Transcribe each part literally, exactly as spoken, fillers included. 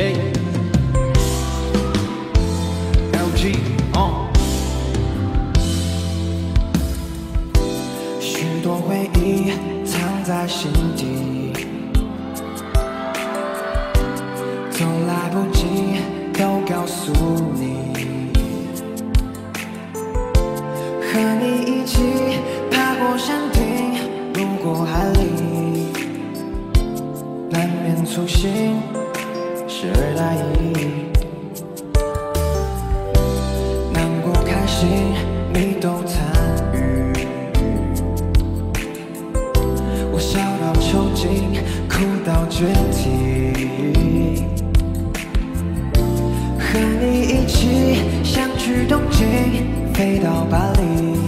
Yeah. L G on。许多回忆藏在心底，从来不及都告诉你。和你一起爬过山顶，路过海里，难免粗心。 时而大意，难过开心你都参与，我笑到抽筋，哭到绝堤。和你一起想去东京，飞到巴黎，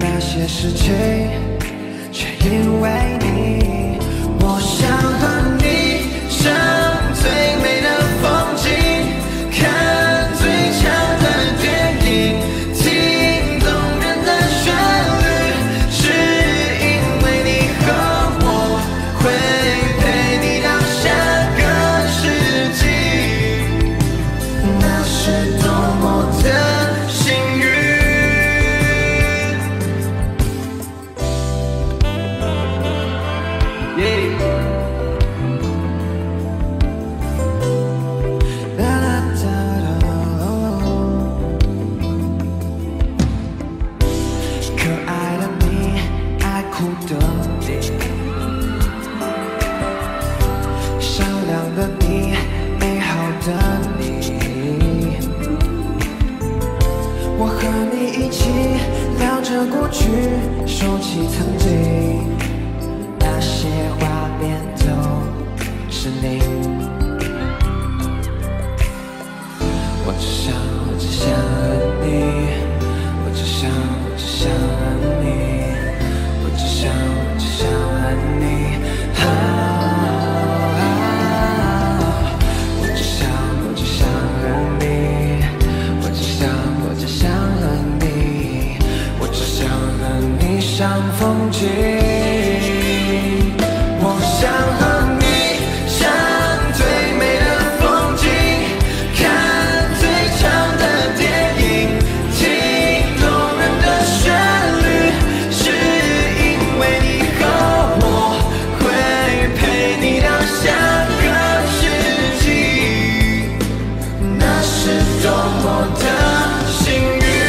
那些事情却因为你，我想和你。 最美的风景，看最强的电影，听动人的旋律，是因为你和我会陪你到下个世纪，那是多么的幸运。Yeah. 过去，说起曾经，那些画面都是你。我只想，我只想和你，我只想，我只想和你，我只想，我只想和你。啊，我只想，我只想和你，我只想，我只想和你。 想和你赏风景，我想和你赏最美的风景，看最长的电影，听动人的旋律，是因为你和我会陪你到下个世纪，那是多么的幸运。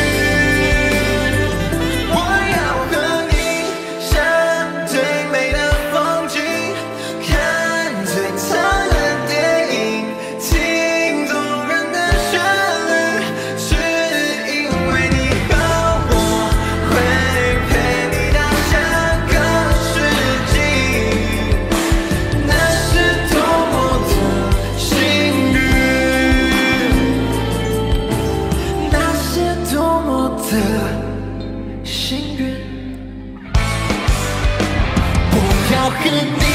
幸运，我要和你。